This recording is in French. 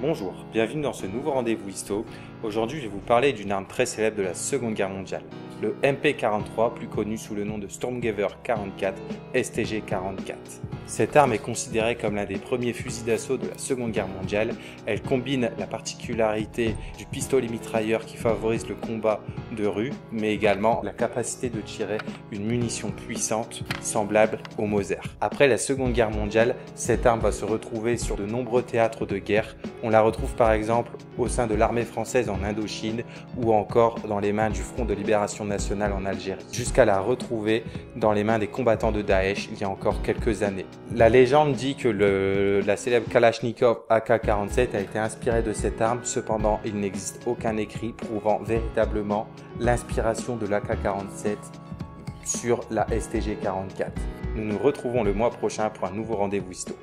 Bonjour, bienvenue dans ce nouveau rendez-vous histo. Aujourd'hui, je vais vous parler d'une arme très célèbre de la Seconde Guerre mondiale, le MP-43, plus connu sous le nom de Sturmgewehr 44, STG-44. Cette arme est considérée comme l'un des premiers fusils d'assaut de la Seconde Guerre mondiale. Elle combine la particularité du pistolet mitrailleur qui favorise le combat de rue, mais également la capacité de tirer une munition puissante semblable au Mauser. Après la Seconde Guerre mondiale, cette arme va se retrouver sur de nombreux théâtres de guerre. On la retrouve par exemple au sein de l'armée française en Indochine ou encore dans les mains du Front de Libération Nationale en Algérie, jusqu'à la retrouver dans les mains des combattants de Daesh il y a encore quelques années. La légende dit que la célèbre Kalashnikov AK-47 a été inspirée de cette arme, cependant il n'existe aucun écrit prouvant véritablement l'inspiration de l'AK-47 sur la STG-44. Nous nous retrouvons le mois prochain pour un nouveau rendez-vous histo.